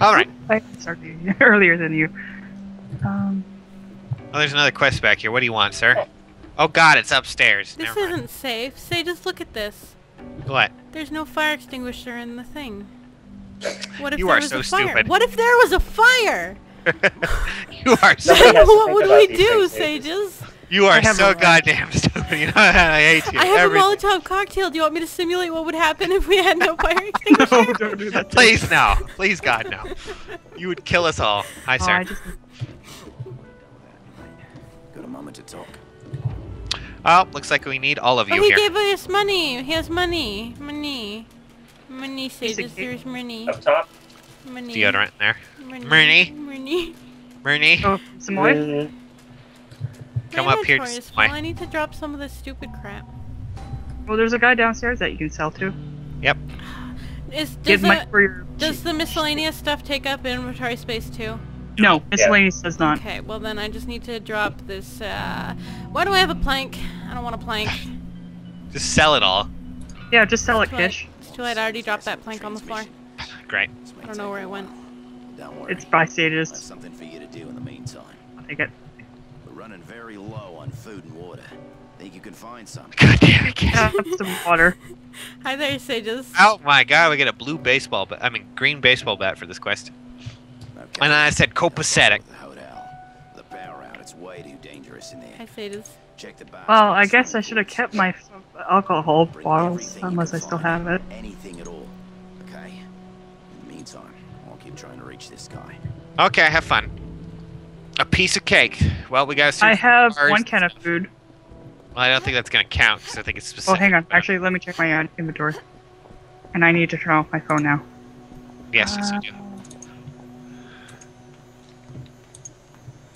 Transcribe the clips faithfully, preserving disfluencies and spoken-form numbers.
All right. I started earlier than you. Um. Oh, there's another quest back here. What do you want, sir? Oh God, it's upstairs. This Never isn't mind. safe. Say, just look at this. What? There's no fire extinguisher in the thing. What if you there are was so a fire? stupid. What if there was a fire? You are so. What would we do, Sages? You are so goddamn stupid. You know, I hate you. I have Everything. a Molotov cocktail. Do you want me to simulate what would happen if we had no fire extinguisher? No, don't do that. Please no. Please God no. You would kill us all. Hi, oh, sir. I just... Got a moment to talk. Oh, looks like we need all of you oh, he here. He gave us money. He has money. Money. Money, Sages. There's money. Up top. Money. Deodorant in there. Money. Money. Money. Oh, some more? Money. Come up here. Just well, I need to drop some of this stupid crap. Well, there's a guy downstairs that you can sell to. Yep. Is, does, the, for your... does the miscellaneous stuff take up inventory space too? No, miscellaneous yeah. does not. Okay, well then I just need to drop this. Uh... Why do I have a plank? I don't want a plank. Just sell it all. Yeah, just sell That's it, Kish. It's too late. I already dropped that plank on the floor. Great. I don't know where it went. Don't worry. It's by Sages. There's something for you to do in the meantime. I'll take it. Running very low on food and water. Think you can find some? God damn it! Have some water. Hi there, Sages. Oh my God, we get a blue baseball bat. I mean, green baseball bat for this quest. Okay. And I said copacetic. The hotel, the power out. It's way too dangerous in there. Hi, Sages. Check the box. Well, I guess I should have kept my alcohol bottles unless I still have it. Anything at all. Okay. In the meantime, I'll keep trying to reach this guy. Okay, have fun. A piece of cake. Well, we gotta. I have one can of food. Well, I don't think that's gonna count because I think it's specific. Oh, hang on. Actually, let me check my inventory. And I need to turn off my phone now. Yes, uh, yes, I do.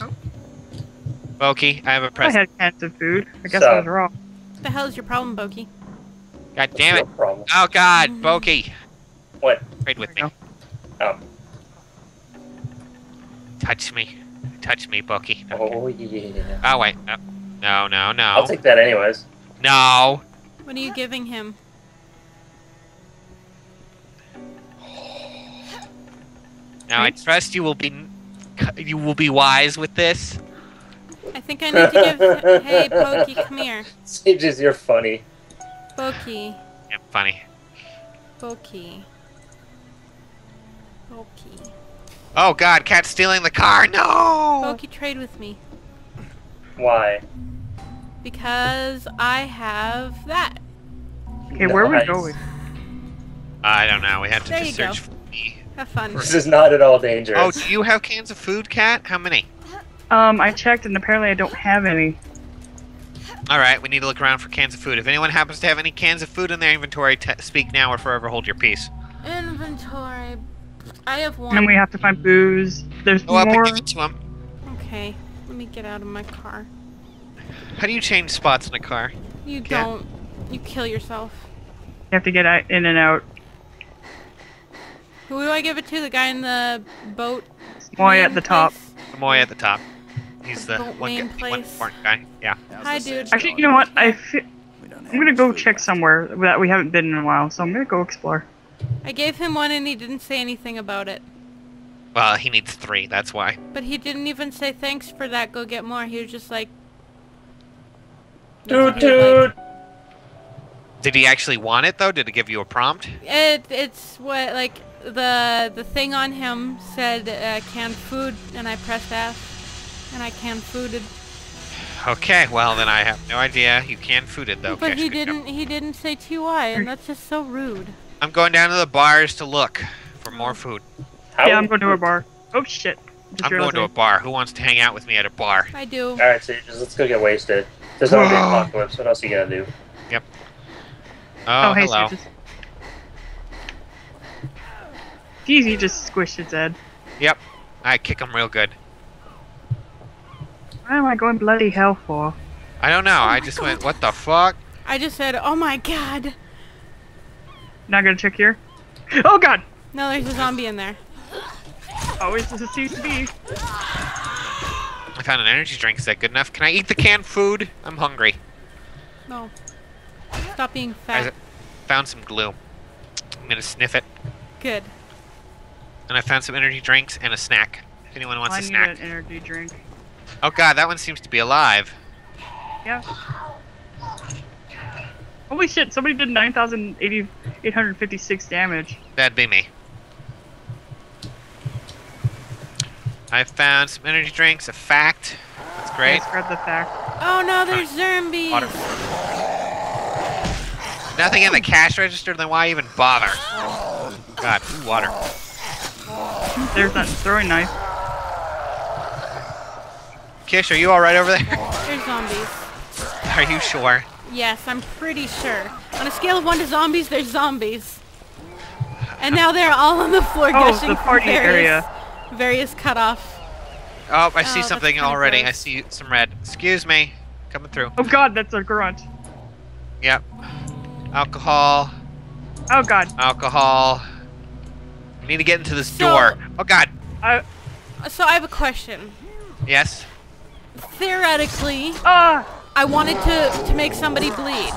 Oh. Bocky, I have a present. I had cans of food. I guess so. I was wrong. What the hell is your problem, Bocky? God damn it! Oh God, mm-hmm. Bocky. What? Trade with me. Go. Oh. Touch me. Touch me, Bocky. Okay. Oh, yeah. Oh, wait. No. no, no, no. I'll take that anyways. No. What are you giving him? Now, I trust you will be you will be wise with this. I think I need to give... Hey, Bocky, come here. Sages, you're funny. Bocky. I'm funny. Bocky. Bocky. Oh God, cat's stealing the car, no! Bocky, trade with me. Why? Because I have that. Okay, nice. Where are we going? I don't know, we have to there just search go. for me. Have fun. This is not at all dangerous. Oh, do you have cans of food, Cat? How many? Um, I checked and apparently I don't have any. Alright, we need to look around for cans of food. If anyone happens to have any cans of food in their inventory, t speak now or forever hold your peace. Inventory... I have one. And we have to find booze. There's Go more. Go up and give it to him. Okay, let me get out of my car. How do you change spots in a car? You Cat? don't. You kill yourself. You have to get out, in and out. Who do I give it to? The guy in the boat? Moy at the top. Moy at the top. He's the, the one, guy, one important guy. Yeah. Hi, dude. Actually, you know what? I fi I'm gonna go check somewhere that we haven't been in a while, so I'm gonna go explore. I gave him one and he didn't say anything about it. Well, he needs three, that's why. But he didn't even say thanks for that, go get more. He was just like... Dude, dude! Did he actually want it, though? Did it give you a prompt? It, it's what, like, the the thing on him said uh, canned food, and I pressed F, and I canned fooded. Okay, well, then I have no idea. You canned fooded, though. But he didn't, he didn't say T Y, and that's just so rude. I'm going down to the bars to look for more food. How yeah, I'm going to a bar. Oh shit. Just I'm going to a bar. Who wants to hang out with me at a bar? I do. Alright, so just, let's go get wasted. There's no big apocalypse. What else are you going to do? Yep. Oh, oh hey, hello. Geez, he just... just squished its head. Yep. I kick him real good. What am I going bloody hell for? I don't know. Oh I just God. went, what the fuck? I just said, oh my God. Not gonna check here. Oh God! No, there's a zombie in there. Always does it seem to be. I found an energy drink. Is that good enough? Can I eat the canned food? I'm hungry. No. Stop being fat. I found some glue. I'm gonna sniff it. Good. And I found some energy drinks and a snack. If anyone wants I a need snack. An energy drink. Oh god, that one seems to be alive. Yeah. Holy shit, somebody did nine thousand eight hundred fifty-six damage. That'd be me. I found some energy drinks, a fact. That's great. Let's grab the fact. Oh no, there's huh. zombies! Water. Nothing in the cash register, then why even bother? God, ooh, water. There's that throwing knife. Kish, are you alright over there? There's zombies. Are you sure? Yes, I'm pretty sure. On a scale of one to zombies, there's zombies. And now they're all on the floor oh, gushing the party various, area. Various cutoff. Oh, I see oh, something already. Gross. I see some red. Excuse me. Coming through. Oh god, that's a grunt. Yep. Alcohol. Oh god. Alcohol. I need to get into this so, door. Oh god. I... So I have a question. Yes? Theoretically... Uh. I wanted to, to make somebody bleed.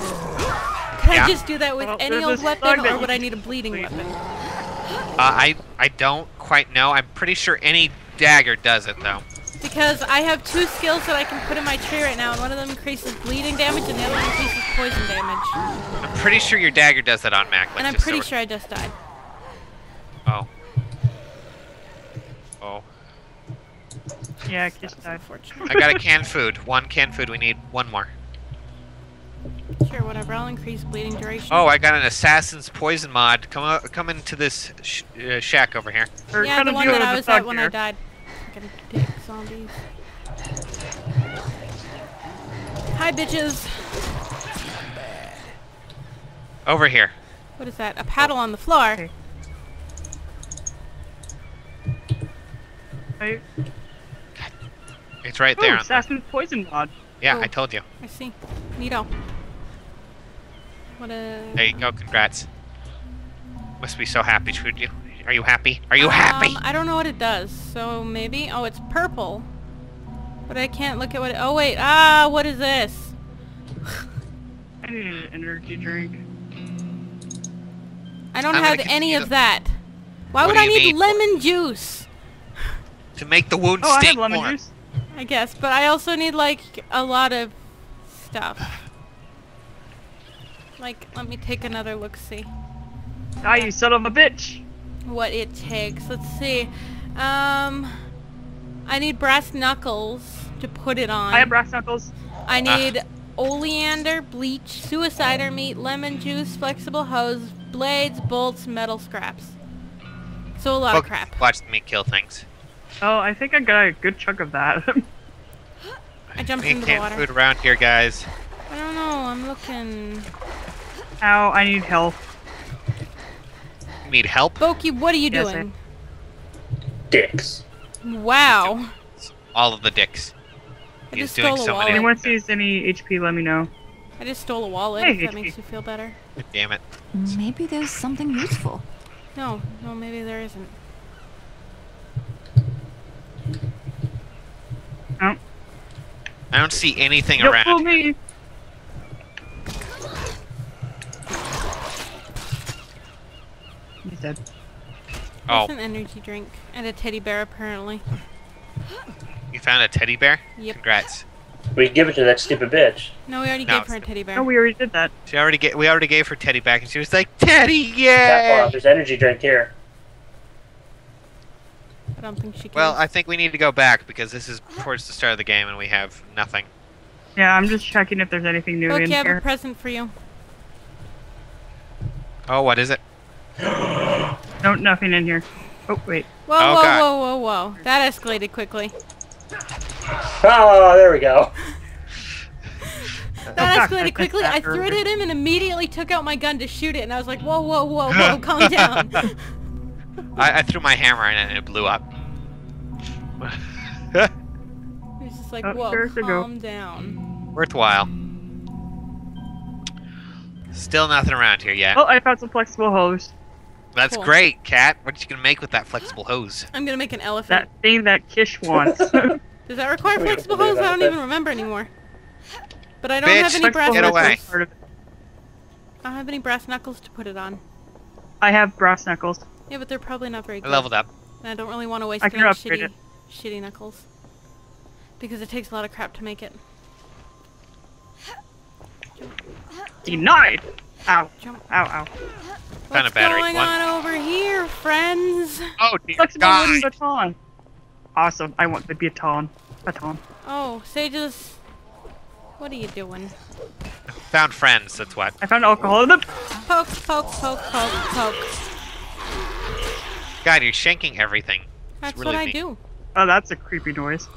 Can yeah. I just do that with well, any old weapon, or would I need a bleeding bleed. weapon? Uh, I, I don't quite know. I'm pretty sure any dagger does it, though. Because I have two skills that I can put in my tree right now, and one of them increases bleeding damage, and the other one increases poison damage. I'm pretty sure your dagger does that on Mac. Like, and I'm pretty so sure I just died. Oh. Oh. Yeah, I just died. I got a canned food. One canned food. We need one more. Sure, whatever. I'll increase bleeding duration. Oh, I got an assassin's poison mod. Come uh, come into this sh uh, shack over here. Yeah, the one that I was at when I died. I'm gonna pick zombies. Hi, bitches. Over here. What is that? A paddle on the floor. Okay. Right. It's right Ooh, there. Assassin's poison mod. Yeah, oh, I told you. I see. Neato. What a. There you go. Congrats. Must be so happy, shouldn't you? Are you happy? Are you um, happy? I don't know what it does. So maybe. Oh, it's purple. But I can't look at what. It... Oh wait. Ah, what is this? I need an energy drink. I don't I'm have any of that. Why what would I need mean? lemon juice? To make the wound oh, stink I have lemon more. Juice. I guess, but I also need like a lot of stuff. Like, let me take another look. See. Ah, you son of a bitch. What it takes. Let's see. Um, I need brass knuckles to put it on. I have brass knuckles. I need ah. oleander, bleach, suicider meat, lemon juice, flexible hose, blades, bolts, metal scraps. So a lot Focus. of crap. Watch me kill things. Oh, I think I got a good chunk of that. I jumped into the water. Food around here, guys. I don't know. I'm looking. Ow! I need help. You need help? Bocky, what are you yes, doing? I... Dicks. Wow. All of the dicks. I He's just doing stole so a wallet. If anyone sees any H P, let me know. I just stole a wallet. Hey, if that H P. Makes you feel better. Damn it. Maybe there's something useful. No, no, maybe there isn't. I don't see anything Don't around. Fool me. He's dead. Oh. That's an energy drink and a teddy bear apparently. You found a teddy bear? Yep. Congrats. We give it to that stupid bitch. No, we already no, gave her a teddy bear. No, we already did that. She already gave. We already gave her teddy back, and she was like, "Teddy, yeah." There's energy drink here. I don't think she can. Well, I think we need to go back because this is towards the start of the game and we have nothing. Yeah, I'm just checking if there's anything new Look, in here. Look, I have a present for you. Oh, what is it? No, nothing in here. Oh, wait. Whoa, oh, whoa, God. whoa, whoa, whoa. That escalated quickly. Oh, there we go. That escalated quickly. I threw it at him and immediately took out my gun to shoot it. And I was like, whoa, whoa, whoa, whoa, calm down. I, I threw my hammer in it and it blew up. It was just like, whoa, oh, calm down. Worthwhile. Still nothing around here yet. Oh, I found some flexible hose. That's cool. Great, Kat. What are you going to make with that flexible hose? I'm going to make an elephant. That thing that Kish wants. Does that require flexible hose? I don't even remember anymore. But I don't Bitch, have any brass get knuckles. Away. I don't have any brass knuckles to put it on. I have brass knuckles. Yeah, but they're probably not very good. I leveled up. And I don't really want to waste any shitty, it. shitty knuckles. Because it takes a lot of crap to make it. Denied! Ow. Jump. Ow, ow. What's kind of battery going one. on over here, friends? Oh, dear God. Baton. Awesome. I want the baton. Baton. Oh, Sages. What are you doing? I found friends, that's what. I found alcohol in them. Poke, poke, poke, poke, poke. God, you're shanking everything. That's really what neat. I do. Oh, that's a creepy noise.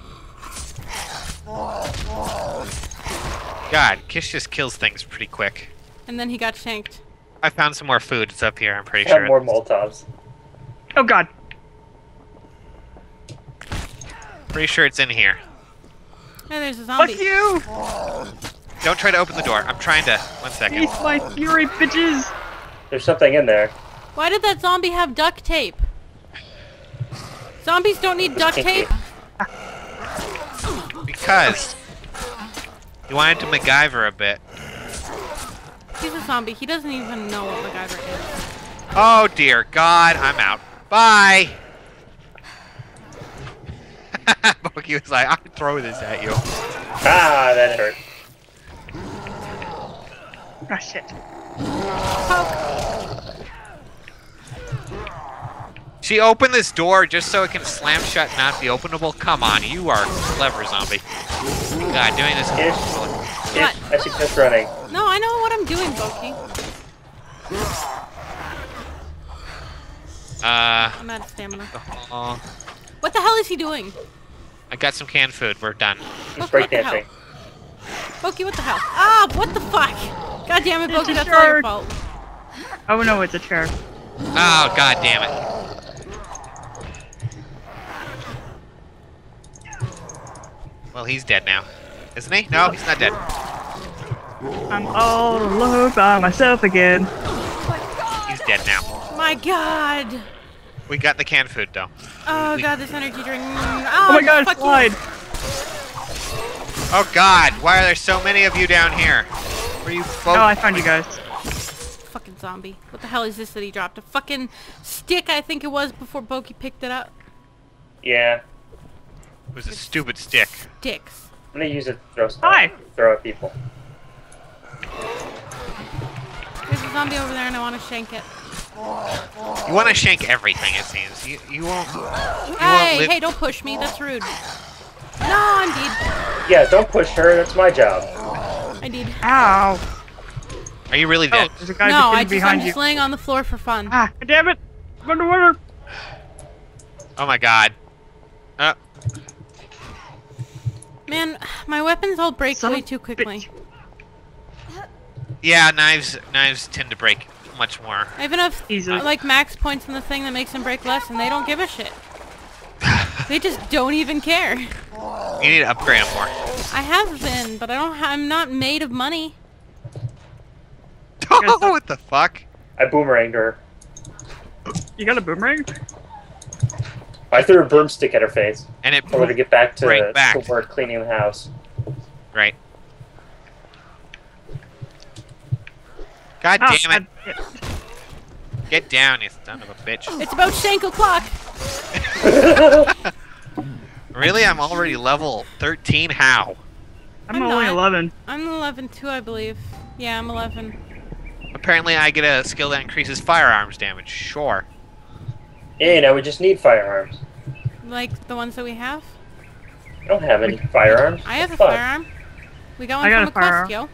God, Kish just kills things pretty quick. And then he got shanked. I found some more food. It's up here, I'm pretty I sure. more Molotovs. Oh, God. Pretty sure it's in here. Hey, there's a zombie. Fuck you! Don't try to open the door. I'm trying to... One second. Face my fury, bitches! There's something in there. Why did that zombie have duct tape? Zombies don't need duct tape? Because... You wanted to MacGyver a bit. He's a zombie. He doesn't even know what MacGyver is. Oh dear God, I'm out. Bye! Bocky was like, I can throw this at you. Ah, that hurt. Oh shit. Poke. She opened this door just so it can slam shut and not be openable? Come on, you are clever, zombie. God, doing this... Ish. Ish. I should just running. No, I know what I'm doing, Bocky. Uh... I'm out of stamina. Uh, what the hell is he doing? I got some canned food. We're done. He's breakdancing. Bocky, what the hell? Ah, what the fuck? God damn it, Bocky, that's all your fault. Oh no, it's a chair. Oh, God damn it. Well, he's dead now. Isn't he? No, he's not dead. I'm all alone by myself again. Oh my God. He's dead now. My God. We got the canned food, though. Oh, we God, this energy drink. Oh, oh my God, fucking... slide. Oh, God. Why are there so many of you down here? Where you both? Oh, I found you guys. Fucking zombie. What the hell is this that he dropped? A fucking stick, I think it was, before Bocky picked it up. Yeah. It was a stupid stick. Sticks. I'm gonna use it to throw stuff. Hi. Throw at people. There's a zombie over there, and I want to shank it. You want to shank everything, it seems. You you won't. You hey won't hey! Don't push me. That's rude. No, indeed. Yeah, don't push her. That's my job. Indeed. Ow. Are you really dead? Oh, there's a guy no, I just, I'm you. just laying on the floor for fun. Ah, damn it! I'm underwater. Oh my God. Uh. Man, my weapons all break Some way too quickly. Bitch. Yeah, knives knives tend to break much more. I have enough Easily. like max points in the thing that makes them break less, and they don't give a shit. They just don't even care. You need to upgrade them more. I have been, but I don't. Ha I'm not made of money. Oh, what the fuck! I boomeranged her. You got a boomerang? I threw a broomstick at her face. And it. I want to get back to right the, back. the work cleaning the house. Right. God oh, damn it! I'm... Get down, you son of a bitch! It's about shank o'clock. Really? I'm already level thirteen. How? I'm, I'm only not. eleven. I'm eleven too, I believe. Yeah, I'm eleven. Apparently, I get a skill that increases firearms damage. Sure. Yeah, now we just need firearms. Like the ones that we have? I don't have any firearms. I have a firearm. We got one from a quest, yo.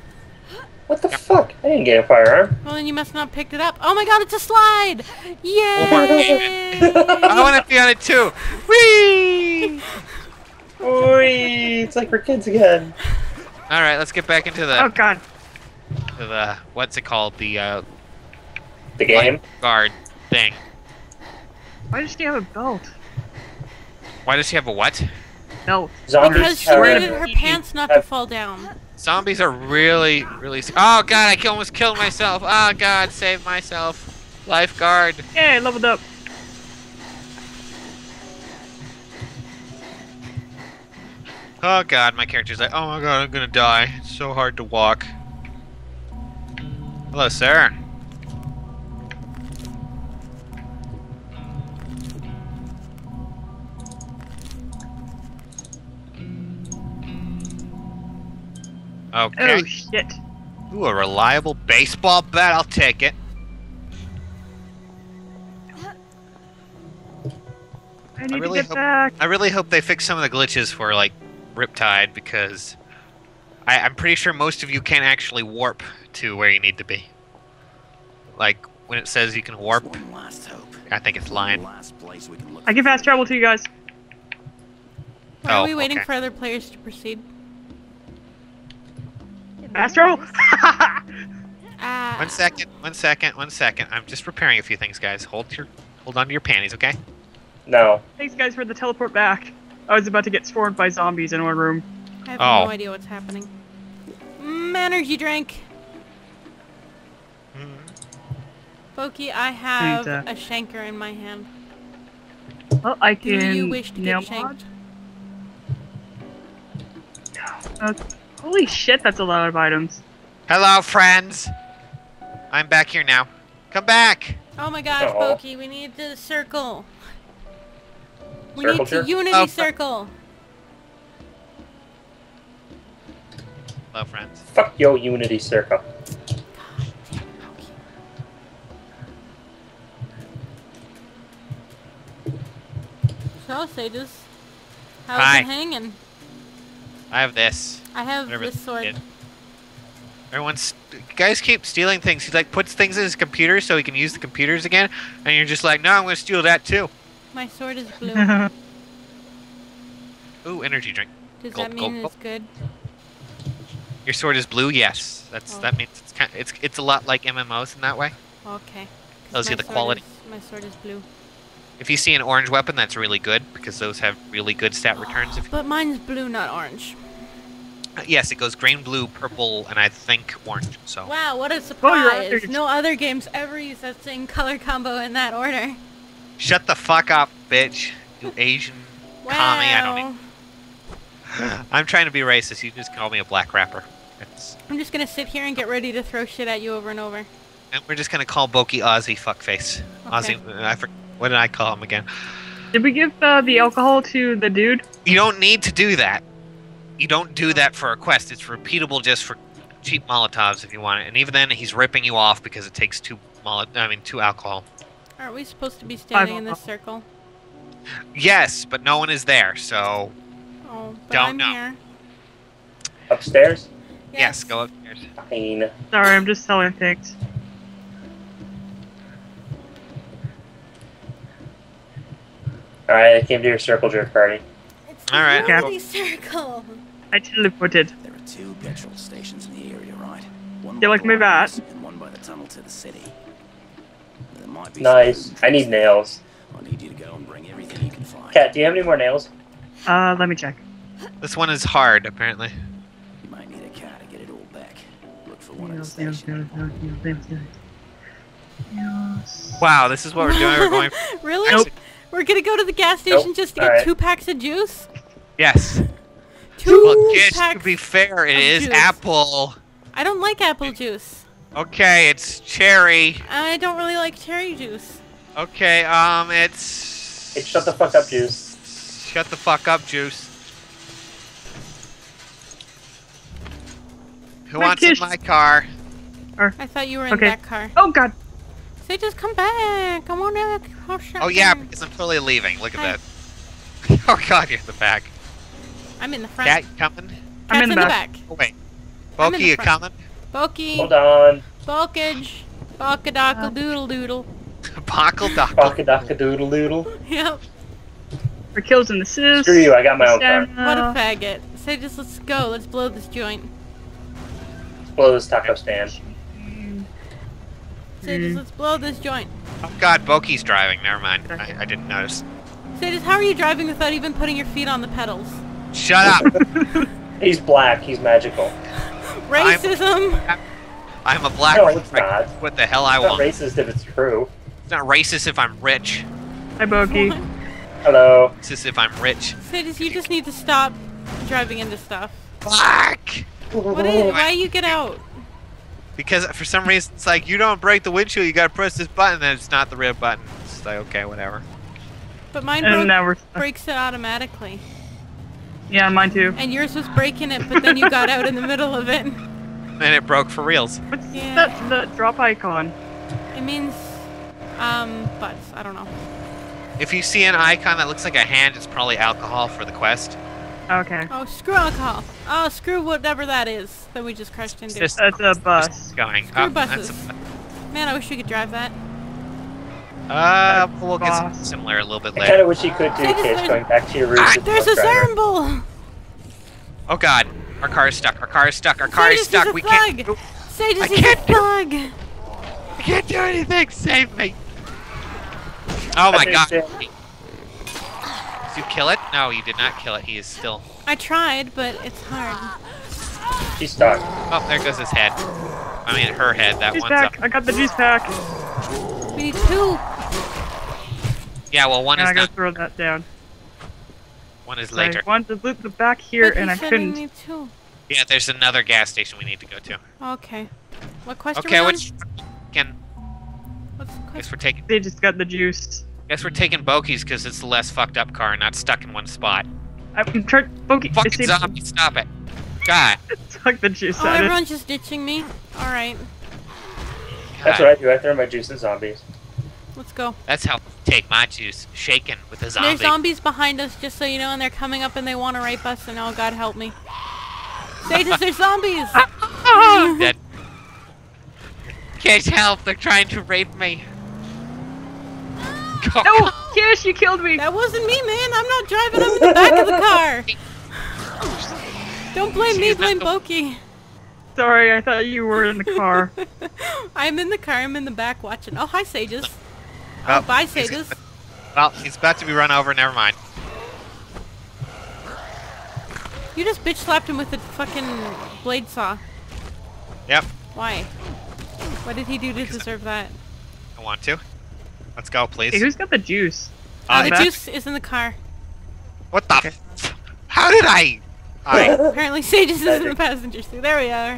What the fuck? I didn't get a firearm. Well, then you must not have picked it up. Oh my God, it's a slide! Yay! I want to be on it too! Whee! Whee! It's like we're kids again. Alright, let's get back into the... Oh God. To the... What's it called? The, uh... The game? Guard thing. Why does she have a belt? Why does she have a what? Belt. Zombies because she needed her pants not to fall down. Zombies are really, really... Oh God, I almost killed myself. Oh God, save myself. Lifeguard. Yeah, I leveled up. Oh God, my character's like, oh my God, I'm gonna die. It's so hard to walk. Hello, sir. Okay. Oh, shit. Ooh, a reliable baseball bat. I'll take it. I need I really to get hope, back. I really hope they fix some of the glitches for, like, Riptide, because I, I'm pretty sure most of you can't actually warp to where you need to be. Like, when it says you can warp, one last hope. I think it's lying. Last place we can look I can fast travel to you guys. Why are oh, we waiting okay. for other players to proceed? Fast travel? uh, one second, one second, one second. I'm just repairing a few things, guys. Hold your, hold on to your panties, okay? No. Thanks, guys, for the teleport back. I was about to get swarmed by zombies in one room. I have oh. no idea what's happening. Mm, energy drink. Mm. Bocky, I have and, uh, a shanker in my hand. Well, I can. Do you wish to get shanked? Uh, holy shit, that's a lot of items. Hello, friends. I'm back here now. Come back. Oh my gosh, oh. Bocky, we need to circle. We circle need to here? Unity oh, circle. Hello, friends. Fuck yo, Unity circle. God damn, okay. So, Sages, how's Hi. it hanging? I have this. I have Whatever this sword. Did. Everyone's guys keep stealing things. He like puts things in his computer so he can use the computers again, and you're just like, no, I'm gonna steal that too. My sword is blue. Ooh, energy drink. Does gold, that mean gold, it's gold. good? Your sword is blue. Yes, that's oh. that means it's kind. Of, it's it's a lot like M M Os in that way. Okay. Tells you the quality. Is, my sword is blue. If you see an orange weapon, that's really good because those have really good stat returns. If but mine's blue, not orange. Uh, yes, it goes green, blue, purple, and I think orange. So. Wow, what a surprise! Oh, no other games ever use that same color combo in that order. Shut the fuck up, bitch. You Asian wow. commie, I don't even... I'm trying to be racist. You just call me a black rapper. It's... I'm just going to sit here and get ready to throw shit at you over and over. And we're just going to call Bocky Aussie fuckface. Okay. Aussie... I for... What did I call him again? Did we give uh, the alcohol to the dude? You don't need to do that. You don't do that for a quest. It's repeatable just for cheap Molotovs if you want it. And even then, he's ripping you off because it takes two, mol I mean, two alcohol. Aren't we supposed to be standing in this circle? Yes, but no one is there, so... Oh, but don't I'm know. Here. Upstairs? Yes. yes, go upstairs. Fine. Sorry, I'm just so picked. Alright, I came to your circle jerk party. It's the All right. only circle! I teleported. There are two petrol stations in the area, right? One you like me back? And one by the tunnel to the city. Nice. I need nails. I need you to go and bring everything you can find. Kat, do you have any more nails? Uh, let me check. This one is hard, apparently. You might need a car to get it all back. Look for one nails, nails, nails, nails, nails, nails, nails. Wow, this is what we're doing. We're going. Really? Nope. We're gonna go to the gas station nope. just to all get right. two packs of juice? Yes. Two well, packs yes, to be fair, it is juice. apple. I don't like apple juice. Okay, it's cherry. I don't really like cherry juice. Okay, um, it's... It's shut the fuck up juice. Shut the fuck up juice. Who my wants in my car? Or, I thought you were in okay. that car. Oh, God. They just come back. Come on back. Oh, oh yeah, because I'm totally leaving. Look Hi. at that. Oh, God, you're in the back. I'm in the front. Cat, coming? Cat's I'm in, in the back. back. Oh, wait. Bocky, you coming? Bocky. Hold on. Bulkage. Bockadackle doodle doodle. Bockadackle. Bockadackle doodle doodle. Yep. For kills and assists. Screw you, I got my own car. What a faggot. Say so just let's go. Let's blow this joint. Let's blow this taco stand. Mm. Say so just let's blow this joint. Oh god, Bocky's driving. Never mind. I, I didn't notice. Say so just how are you driving without even putting your feet on the pedals? Shut up. He's black. He's magical. Racism. I'm, I'm a black. No, it's not. What the hell it's I not want? It's racist if it's true. It's not racist if I'm rich. Hi, Bocky. Hello. It's just if I'm rich. Sages, you just need to stop driving into stuff. Black. What is? Why you get out? Because for some reason it's like you don't break the windshield. You gotta press this button, and it's not the red button. It's like okay, whatever. But mine and broke, now we're breaks it automatically. Yeah, mine too. And yours was breaking it, but then you got out in the middle of it. And it broke for reals. What's yeah. that, that drop icon? It means, um, butts. I don't know. If you see an icon that looks like a hand, it's probably alcohol for the quest. Okay. Oh, screw alcohol. Oh, screw whatever that is that we just crashed into. Just, that's a bus. Going. Screw oh, buses. That's a... Man, I wish we could drive that. Uh, we'll get something similar a little bit later. I kind of wish you could do, Kish, there's... going back to your roots. Ah, there's a Zarumble! Oh god, our car is stuck, our car is stuck, our car Sages is stuck, is we plug. can't- Sages I is can't do... I can't do anything, save me! Oh my god. Did you kill it? No, you did not kill it, he is still- I tried, but it's hard. She's stuck. Oh, there goes his head. I mean, her head, that juice one's pack. up. I got the juice pack! We need two! Yeah, well, one yeah, is I gotta throw that down. One is later. I wanted to loop the back here, but and I couldn't. We need two. Yeah, there's another gas station we need to go to. Okay. What question? Okay, which can? What's the question? Guess we're taking. They just got the juice. Guess we're taking Bocky's because it's the less fucked up car, and not stuck in one spot. I'm trying. Bocky. Fucking zombie! Stop it! God. Suck the juice. Oh, out everyone's it. just ditching me. All right. God. That's what I do. I throw my juice at zombies. Let's go. That's how I take my juice, shaken with a zombie. There's zombies behind us, just so you know, and they're coming up and they want to rape us, and oh god help me. Sages, they're zombies! Dead. Kish, help, they're trying to rape me. No, oh, Kish, you killed me! That wasn't me, man, I'm not driving, I'm in the back of the car! Don't blame She's me, blame Bocky. Sorry, I thought you were in the car. I'm in the car, I'm in the back watching. Oh, hi, Sages. Oh, bye, Sages. Well, he's about to be run over, never mind. You just bitch slapped him with a fucking blade saw. Yep. Why? What did he do to deserve that? I want to. Let's go, please. Hey, who's got the juice? Uh, the back. juice is in the car. What the? Okay. F How did I? I... Apparently Sages is in the passenger seat. There we are.